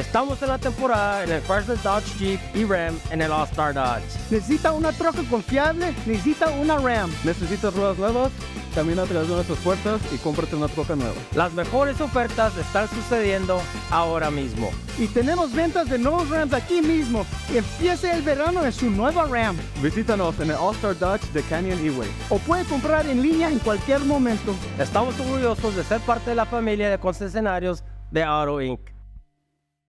Estamos en la temporada en el Farsley Dodge Jeep y Ram en el All-Star Dodge. ¿Necesita una troca confiable? Necesita una Ram. ¿Necesitas ruedas nuevas? Camina a través de nuestras puertas y cómprate una troca nueva. Las mejores ofertas están sucediendo ahora mismo. Y tenemos ventas de nuevos Rams aquí mismo. Empiece el verano en su nueva Ram. Visítanos en el All-Star Dodge de Canyon Eway. O puede comprar en línea en cualquier momento. Estamos orgullosos de ser parte de la familia de concesionarios de Auto Inc.